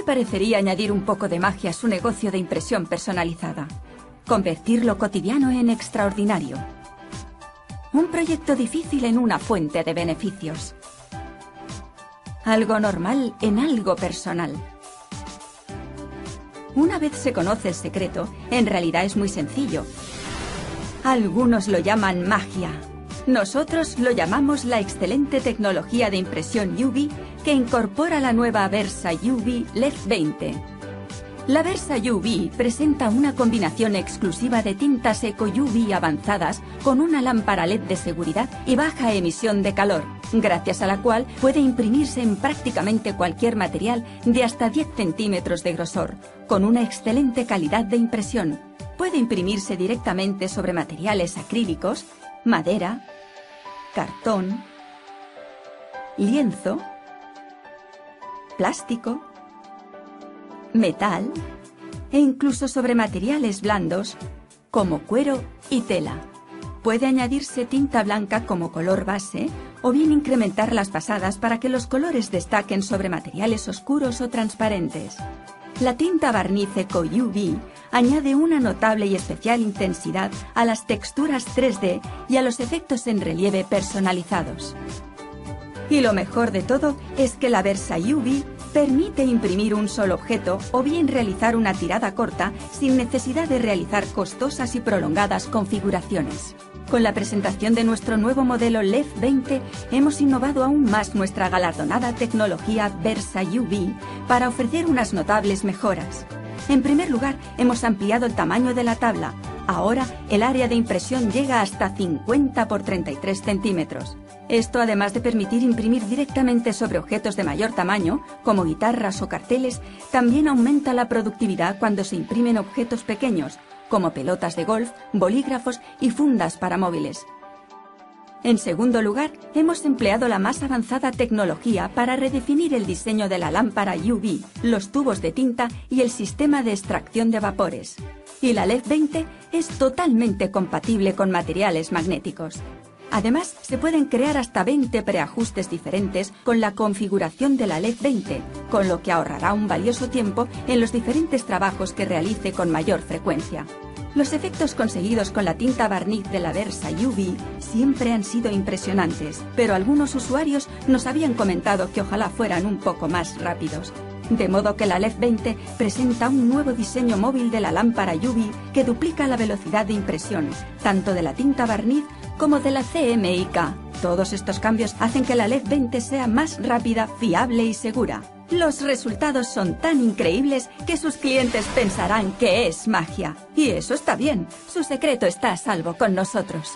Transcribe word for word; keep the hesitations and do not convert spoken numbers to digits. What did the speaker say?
le parecería añadir un poco de magia a su negocio de impresión personalizada? Convertir lo cotidiano en extraordinario. Un proyecto difícil en una fuente de beneficios. Algo normal en algo personal. Una vez se conoce el secreto, en realidad es muy sencillo. Algunos lo llaman magia. Nosotros lo llamamos la excelente tecnología de impresión U V que incorpora la nueva VersaUV LED veinte. La VersaUV presenta una combinación exclusiva de tintas Eco U V avanzadas con una lámpara LED de seguridad y baja emisión de calor, gracias a la cual puede imprimirse en prácticamente cualquier material de hasta diez centímetros de grosor, con una excelente calidad de impresión. Puede imprimirse directamente sobre materiales acrílicos, madera, cartón, lienzo, plástico, metal e incluso sobre materiales blandos como cuero y tela. Puede añadirse tinta blanca como color base o bien incrementar las pasadas para que los colores destaquen sobre materiales oscuros o transparentes. La tinta barniz Eco U V añade una notable y especial intensidad a las texturas tres D y a los efectos en relieve personalizados. Y lo mejor de todo es que la VersaUV permite imprimir un solo objeto o bien realizar una tirada corta sin necesidad de realizar costosas y prolongadas configuraciones. Con la presentación de nuestro nuevo modelo LED veinte hemos innovado aún más nuestra galardonada tecnología VersaUV para ofrecer unas notables mejoras. En primer lugar, hemos ampliado el tamaño de la tabla. Ahora, el área de impresión llega hasta cincuenta por treinta y tres centímetros. Esto, además de permitir imprimir directamente sobre objetos de mayor tamaño, como guitarras o carteles, también aumenta la productividad cuando se imprimen objetos pequeños, como pelotas de golf, bolígrafos y fundas para móviles. En segundo lugar, hemos empleado la más avanzada tecnología para redefinir el diseño de la lámpara U V, los tubos de tinta y el sistema de extracción de vapores. Y la LED veinte es totalmente compatible con materiales magnéticos. Además, se pueden crear hasta veinte preajustes diferentes con la configuración de la LED veinte, con lo que ahorrará un valioso tiempo en los diferentes trabajos que realice con mayor frecuencia. Los efectos conseguidos con la tinta barniz de la VersaUV siempre han sido impresionantes, pero algunos usuarios nos habían comentado que ojalá fueran un poco más rápidos. De modo que la LED veinte presenta un nuevo diseño móvil de la lámpara U V que duplica la velocidad de impresión, tanto de la tinta barniz como de la C M Y K. Todos estos cambios hacen que la LED veinte sea más rápida, fiable y segura. Los resultados son tan increíbles que sus clientes pensarán que es magia. Y eso está bien, su secreto está a salvo con nosotros.